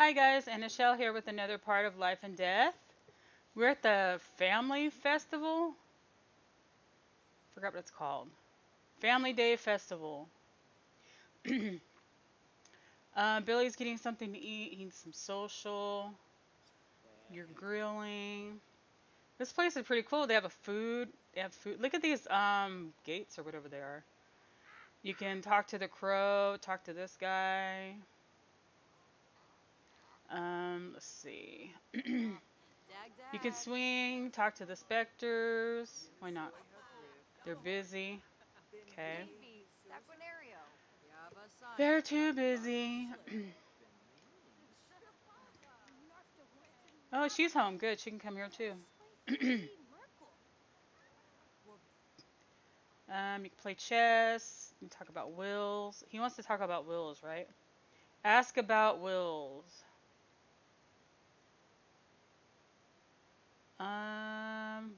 Hi guys, Anichelle here with another part of Life and Death. We're at the Family Festival. Forgot what it's called. Family Day Festival. Billy's getting something to eat. He needs some social. You're grilling. This place is pretty cool. They have a food. They have food. Look at these gates or whatever they are. You can talk to the crow. Talk to this guy. Let's see. You can swing, talk to the specters. Why not? They're busy. Okay. They're too busy. Oh, she's home. Good. She can come here too. You can play chess. You can talk about wills. He wants to talk about wills, right? Ask about wills.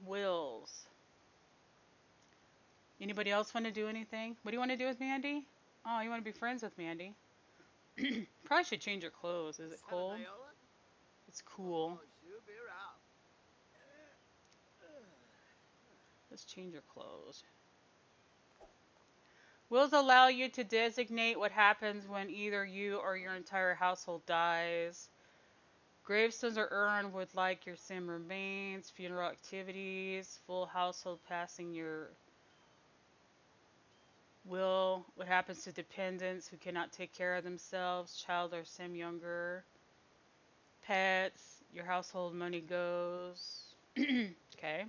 Wills. Anybody else want to do anything? What do you want to do with Mandy? Oh, you want to be friends with Mandy? Probably should change your clothes. Is it cold? It's cool. Let's change your clothes. Wills allow you to designate what happens when either you or your entire household dies. Gravestones are earned with like your sim remains, funeral activities, full household passing your will, what happens to dependents who cannot take care of themselves, child or sim younger, pets, your household money goes. Okay.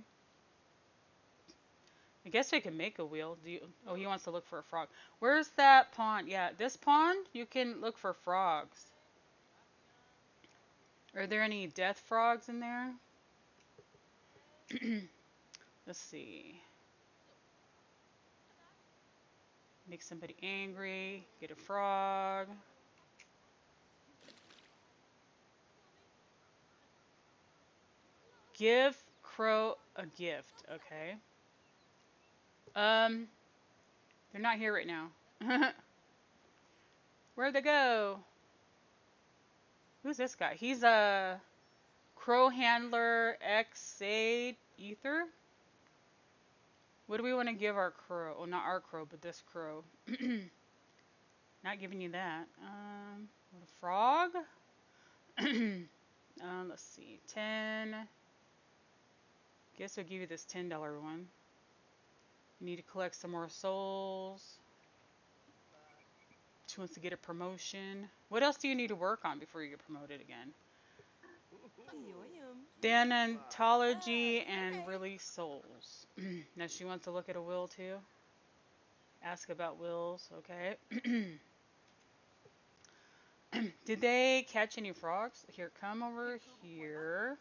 I guess we can make a wheel. Do you, oh, he wants to look for a frog. Where's that pond? Yeah, this pond, you can look for frogs. Are there any death frogs in there? Let's see. Make somebody angry. Get a frog. Give Crow a gift. Okay. They're not here right now. Where'd they go? Who's this guy? He's a Crow Handler X8 Ether. What do we want to give our crow? Well, not our crow, but this crow. Not giving you that. A frog? Let's see. 10. Guess we'll give you this $10 one. You need to collect some more souls. She wants to get a promotion. What else do you need to work on before you get promoted again? Danontology and release souls. Now she wants to look at a will too. Ask about wills. Okay. Did they catch any frogs? Here, come over here.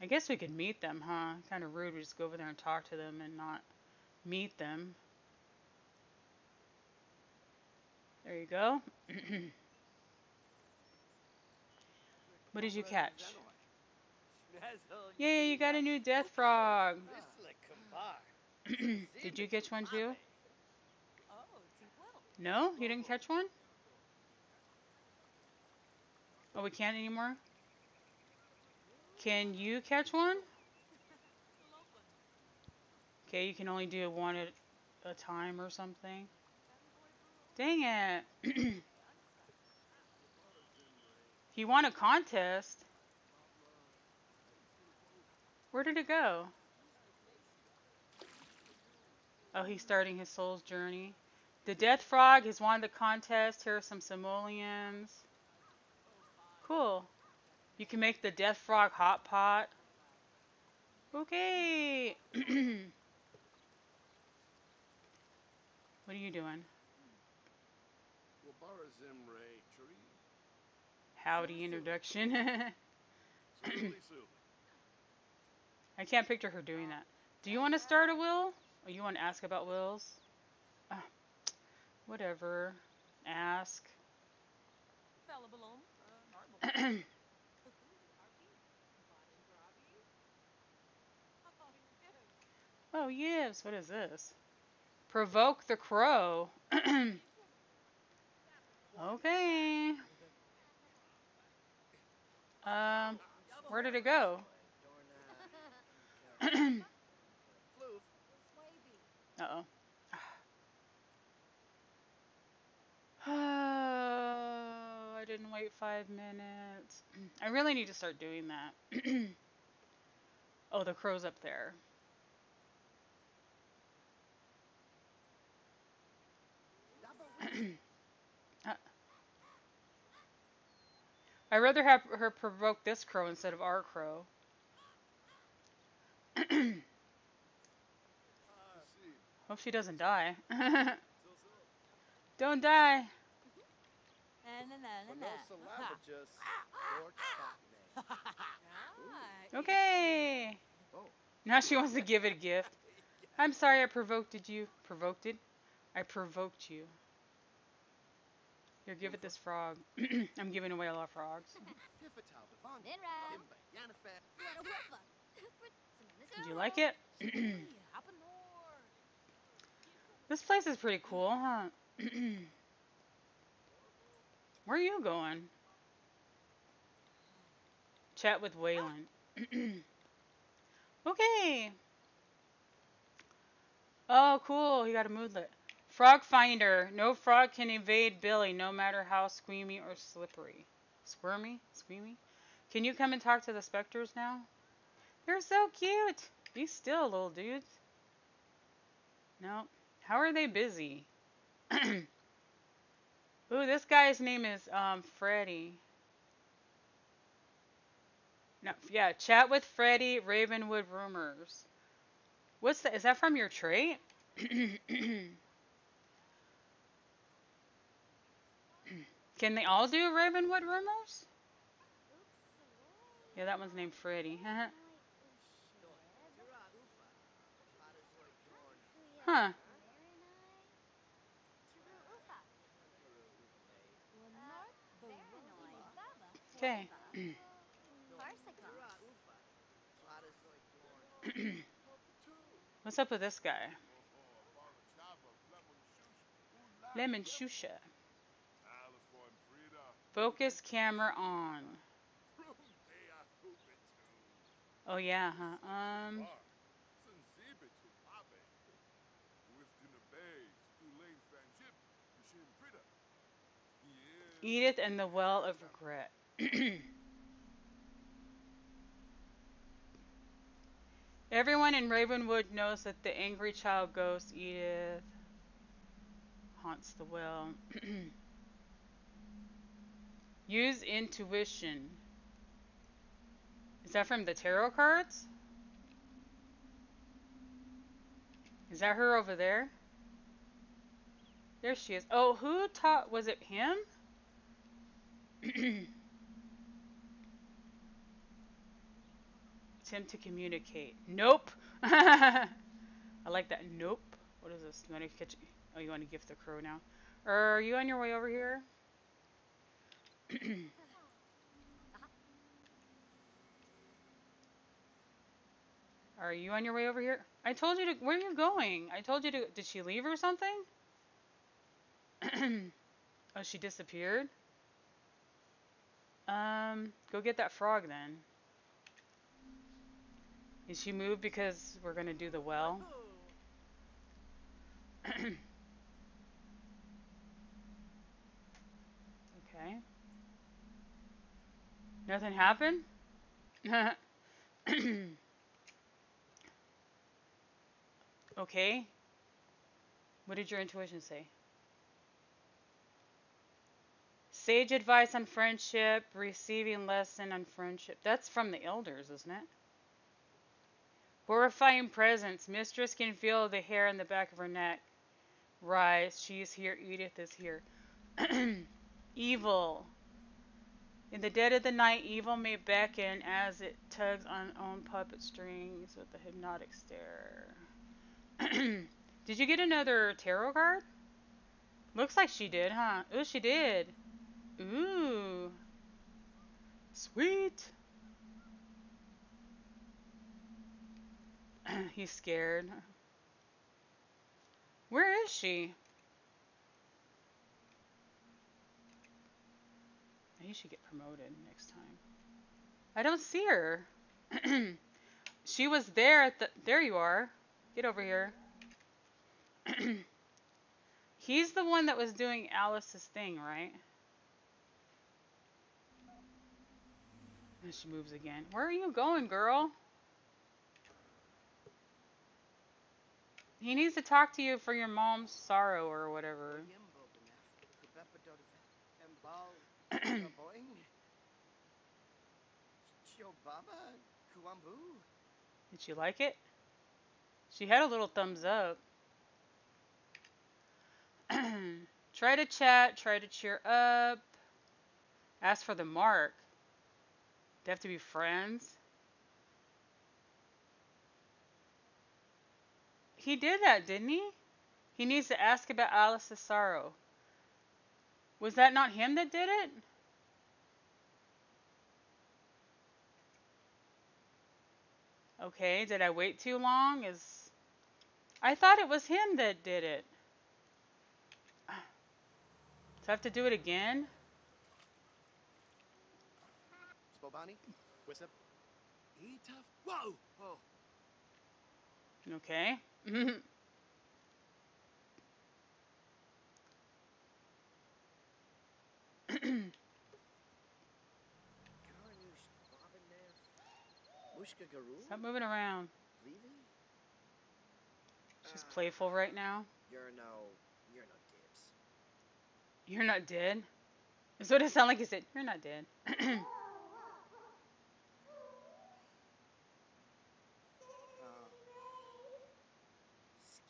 I guess we could meet them, huh? Kind of rude. We just go over there and talk to them and not meet them. There you go. What did you catch? Yay, you got a new death frog. Did you catch one too? No, you didn't catch one? Oh, we can't anymore? Can you catch one? Okay, you can only do one at a time or something. Dang it. He won a contest. Where did it go? Oh, he's starting his soul's journey. The death frog has won the contest. Here are some simoleons. Cool. You can make the death frog hot pot. Okay. What are you doing? Howdy introduction. I can't picture her doing that. Do you want to start a will? Or you want to ask about wills? Whatever. Ask. Oh, yes. What is this? Provoke the crow. Okay. Where did it go? Uh-oh. Oh, I didn't wait 5 minutes. I really need to start doing that. Oh, the crow's up there. I'd rather have her provoke this crow instead of our crow. Hope she doesn't die. Don't die. Okay. Now she wants to give it a gift. I'm sorry I provoked you. Provoked it? I provoked you. Here, give it this frog. I'm giving away a lot of frogs. Do you like it? This place is pretty cool, huh? Where are you going? Chat with Waylon. Okay. Oh, cool. He got a moodlet. Frog finder. No frog can evade Billy, no matter how squeamy or slippery. Squirmy? Squeamy? Can you come and talk to the specters now? You're so cute. Be still, little dudes. Nope. How are they busy? Ooh, this guy's name is Freddy. No, yeah, chat with Freddy Ravenwood rumors. What's that? Is that from your trait? Can they all do Ravenwood rumors? Yeah, that one's named Freddy. Huh. Okay. What's up with this guy? Lemon Shusha. Focus camera on. Oh yeah, huh? Edith and the Well of Regret. Everyone in Ravenwood knows that the angry child ghost Edith haunts the well. Use intuition. Is that from the tarot cards? Is that her over there? There she is. Oh, who taught? Was it him? Attempt to communicate. Nope. I like that. Nope. What is this? You want to catch? Oh, you want to gift the crow now? Are you on your way over here? Are you on your way over here? I told you to. Where are you going? I told you to. Did she leave or something? Oh, she disappeared. Go get that frog then. Did she move because we're going to do the well? Okay. Nothing happened? Okay. What did your intuition say? Sage advice on friendship, receiving lesson on friendship. That's from the elders, isn't it? Horrifying presence. Mistress can feel the hair on the back of her neck rise. She is here. Edith is here. Evil. In the dead of the night, evil may beckon as it tugs on own puppet strings with a hypnotic stare. Did you get another tarot card? Looks like she did, huh? Ooh, she did. Ooh. Sweet. He's scared. Where is she? Maybe she should get promoted next time. I don't see her. She was there at the... There you are. Get over here. He's the one that was doing Alice's thing, right? And she moves again. Where are you going, girl? He needs to talk to you for your mom's sorrow or whatever. Did she like it? She had a little thumbs up. Try to chat, try to cheer up. Ask for the mark. They have to be friends. He did that, didn't he? He needs to ask about Alice's sorrow. Was that not him that did it? Okay, did I wait too long? I thought it was him that did it. Do I have to do it again? Okay. Stop moving around. She's playful right now. You're not dibs. You're not dead? That's what it sounded like he said. You're not dead.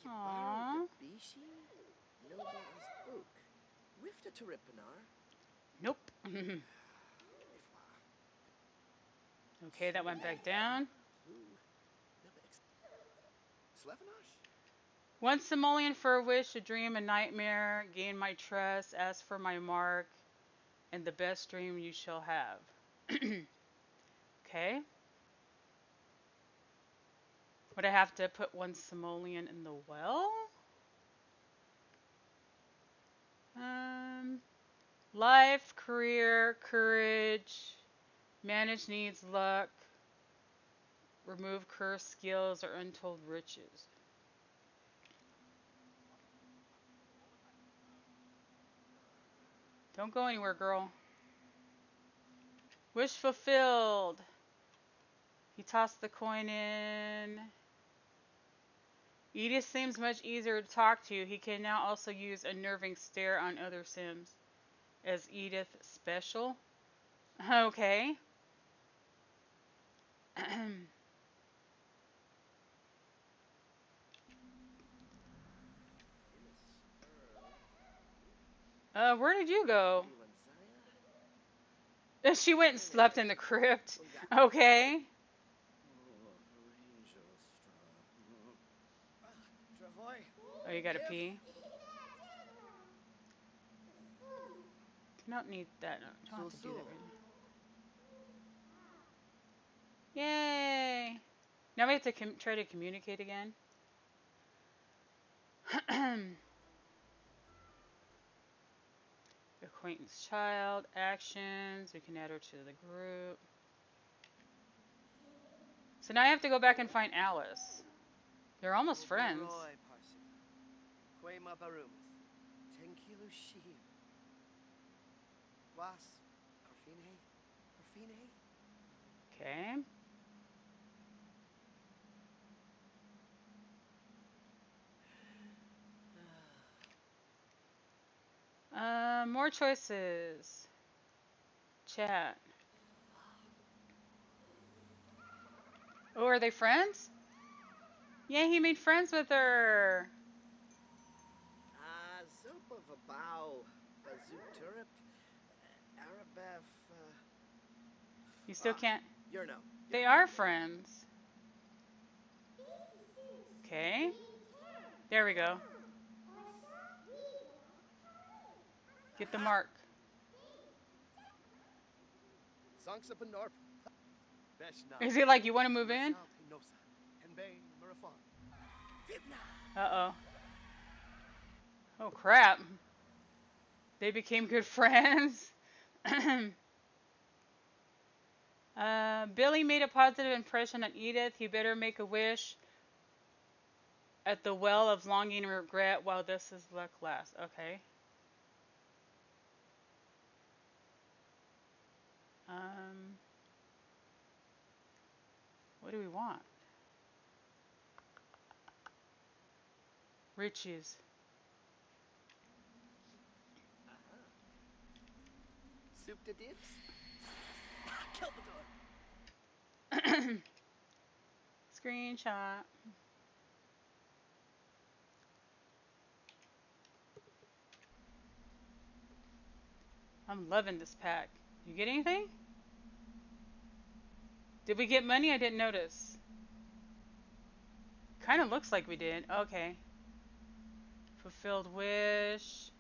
Aww. Nope. Okay, that went back down. One simoleon for a wish, a dream, a nightmare. Gain my trust, ask for my mark, and the best dream you shall have. Okay. Would I have to put one simoleon in the well? Life, career, courage, manage needs, luck, remove cursed skills or untold riches. Don't go anywhere, girl. Wish fulfilled. He tossed the coin in. Edith seems much easier to talk to. He can now also use unnerving stare on other Sims. As Edith special. Okay. Where did you go? She went and slept in the crypt. Okay. Oh, you gotta pee. Don't need that. Don't have to do that right now. Yay! Now we have to try to communicate again. Acquaintance child, actions. We can add her to the group. So now I have to go back and find Alice. They're almost friends. Okay. More choices. Chat. Oh, are they friends? Yeah, he made friends with her. You still can't. They are friends. Okay. There we go. Get the mark. Is he like, you want to move in? Uh-oh. Oh, crap. They became good friends. Billy made a positive impression on Edith. He better make a wish at the Well of Longing and Regret while this is luck lasts. Okay. What do we want? Riches. Soup to dips. Kill the door. Screenshot. I'm loving this pack. You get anything? Did we get money? I didn't notice. Kind of looks like we did. Okay. Fulfilled wish.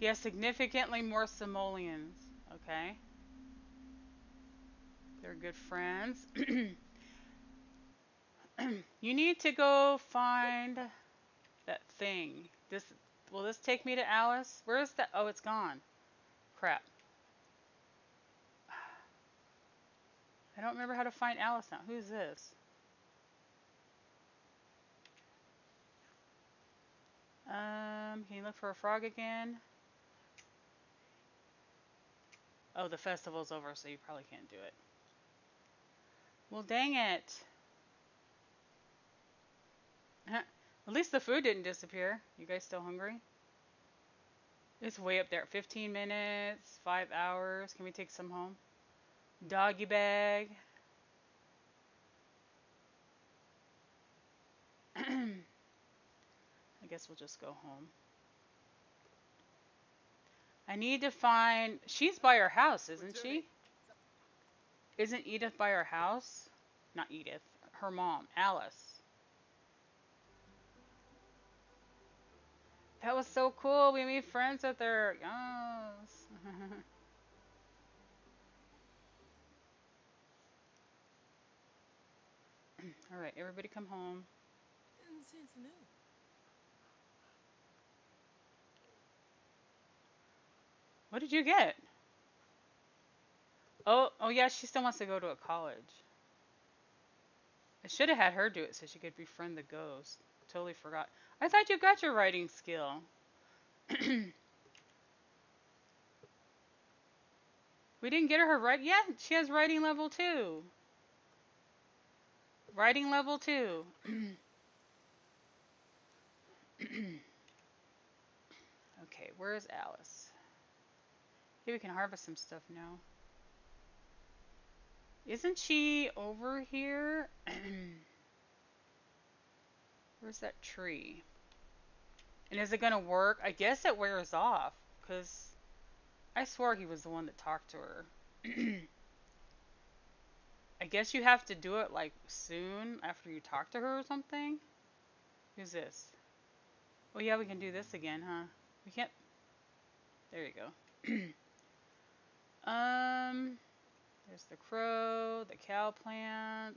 He has significantly more simoleons. Okay. They're good friends. You need to go find that thing. This will this take me to Alice? Where is that? Oh, it's gone. Crap. I don't remember how to find Alice now. Who's this? Can you look for a frog again? Oh, the festival's over, so you probably can't do it. Well, dang it. At least the food didn't disappear. You guys still hungry? It's way up there. 15 minutes, 5 hours. Can we take some home? Doggy bag. I guess we'll just go home. I need to find... She's by her house, isn't she? Isn't Edith by her house? Not Edith. Her mom, Alice. That was so cool. We made friends with her. Yes. Alright, everybody come home. What did you get? Oh yeah, she still wants to go to a college. I should have had her do it so she could befriend the ghost. Totally forgot. I thought you got your writing skill. We didn't get her writing. Yeah, she has writing level 2. Writing level 2. Okay, where is Alice? Here we can harvest some stuff now. Isn't she over here? Where's that tree? And is it gonna work? I guess it wears off, because I swore he was the one that talked to her. I guess you have to do it like soon after you talk to her or something. Who's this? Oh yeah, we can do this again, huh? We can't. There you go. There's the crow, the cow plant.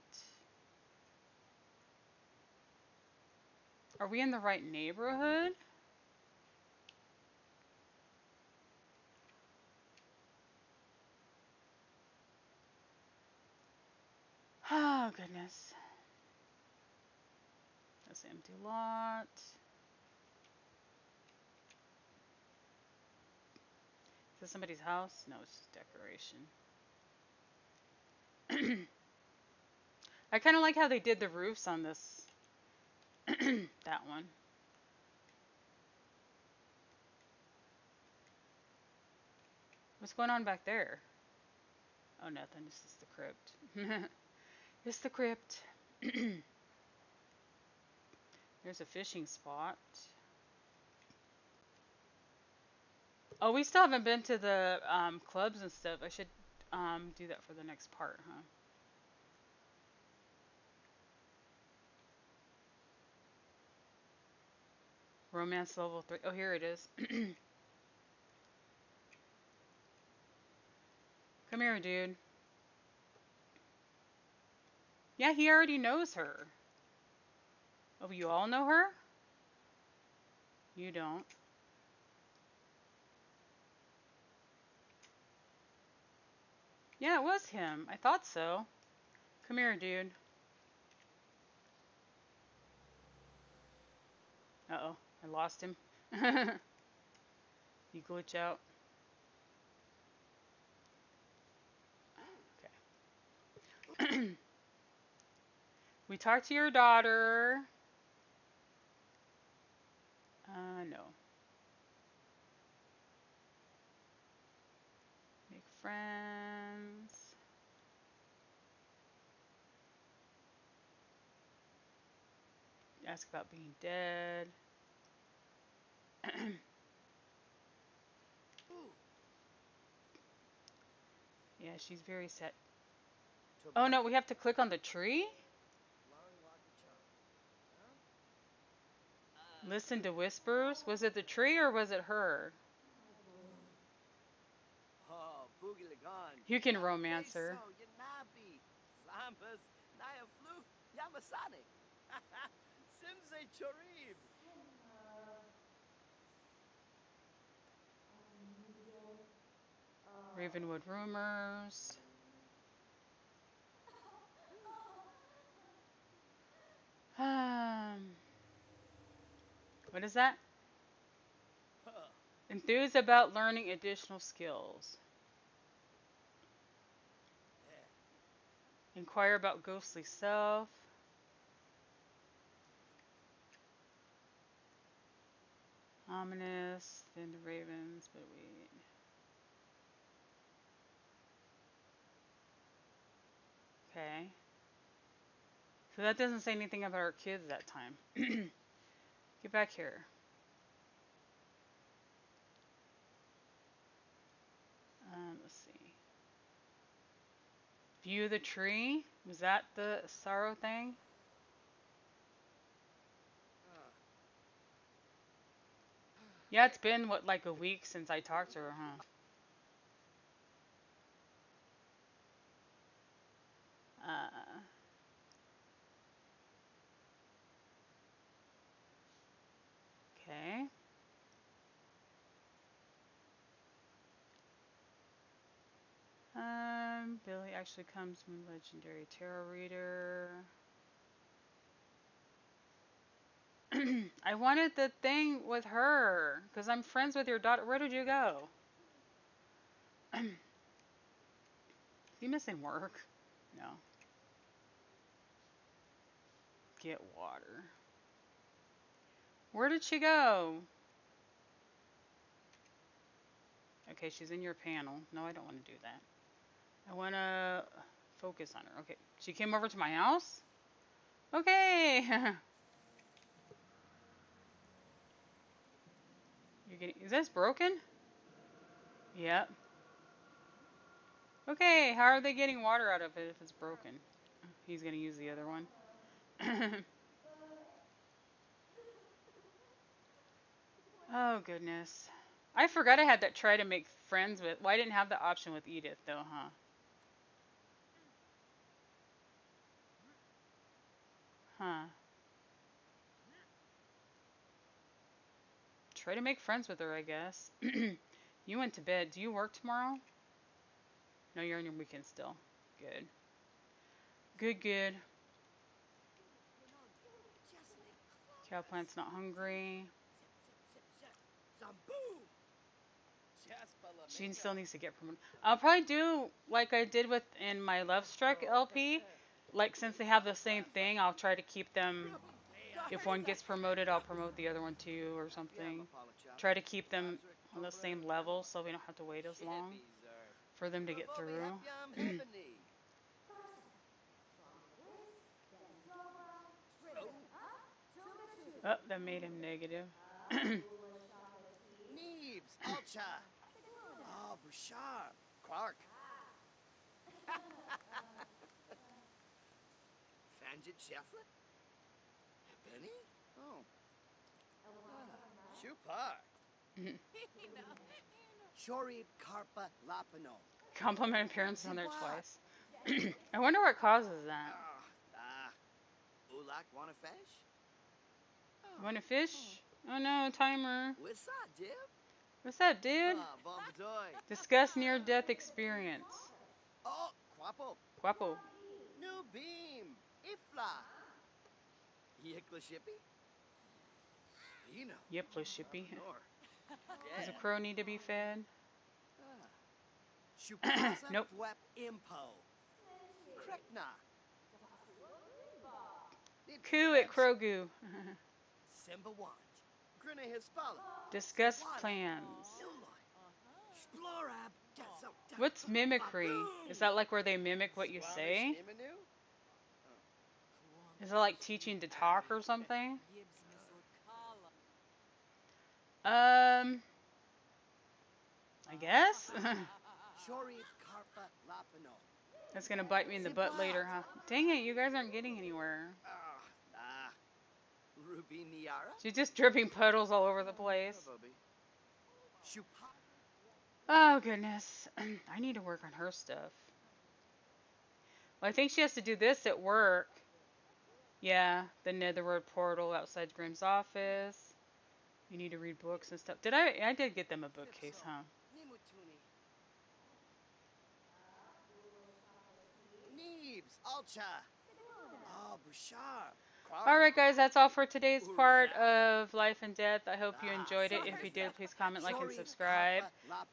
Are we in the right neighborhood? Oh, goodness. That's an empty lot. Is this somebody's house? No, it's just decoration. I kind of like how they did the roofs on this. That one. What's going on back there? Oh, nothing. This is the crypt. It's the crypt. There's a fishing spot. Oh, we still haven't been to the clubs and stuff. I should do that for the next part, huh? Romance level 3. Oh, here it is. Come here, dude. Yeah, he already knows her. Oh, you all know her? You don't. Yeah, it was him. I thought so. Come here, dude. Uh-oh. I lost him. You glitch out. Okay. We talked to your daughter. No. Make friends. Ask about being dead. Yeah, she's very set. Oh no, we have to click on the tree? Listen to whispers? Was it the tree or was it her? You can romance her. Ravenwood rumors. What is that? Enthused about learning additional skills. Inquire about ghostly self. Ominous, then the ravens, but we... Okay. So that doesn't say anything about our kids that time. Get back here. Let's see. View the tree? Was that the sorrow thing? Yeah, it's been, what, like a week since I talked to her, huh? Okay. Billy actually comes from a legendary tarot reader. I wanted the thing with her, because I'm friends with your daughter. Where did you go? You missing work? No. Get water. Where did she go? Okay, she's in your panel. No, I don't want to do that. I want to focus on her. Okay, she came over to my house? Okay. You're getting, is this broken? Yep. Okay, how are they getting water out of it if it's broken? He's going to use the other one. Oh, goodness. I forgot I had that try to make friends with... Well, I didn't have the option with Edith, though, huh? Huh. Try to make friends with her, I guess. You went to bed. Do you work tomorrow? No, you're on your weekend still. Good. Good, good. Cow plant's not hungry. She still needs to get promoted. I'll probably do like I did with in my Love Struck LP. Like, since they have the same thing, I'll try to keep them... If one gets promoted, I'll promote the other one too, or something. Try to keep them on the same level so we don't have to wait as long for them to get through. Oh, that made him negative. Neebs, Alcha. Oh, Bushar, Quark. Fangit Sheffield? Benny? Oh. Chupar. Chorid Carpa Lapino. Compliment appearance on there twice. I wonder what causes that. Ulac, wanna fish? Oh. Wanna fish? Oh no, timer. What's up, Jib? What's up, dude? Discuss near-death experience. Oh, Quapo. Quapo. New beam. Ifla. Yikla shippy. Spino. Yipla shippy. Does a crow need to be fed? Nope. Impo. Krekna. Coo at Krogu. Discuss plans. What's mimicry? Is that like where they mimic what you say? Is it like teaching to talk or something? I guess? Chorid Carpa Lapino. That's gonna bite me in the butt later, huh? Dang it, you guys aren't getting anywhere. Ruby Niara? She's just dripping puddles all over the place. Oh, goodness. I need to work on her stuff. Well, I think she has to do this at work. Yeah, the Netherworld portal outside Grimm's office. You need to read books and stuff. I did get them a bookcase, huh? Alright guys, that's all for today's part of Life and Death. I hope you enjoyed it. If you did, please comment, like, and subscribe.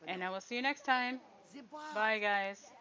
And I will see you next time. Bye guys.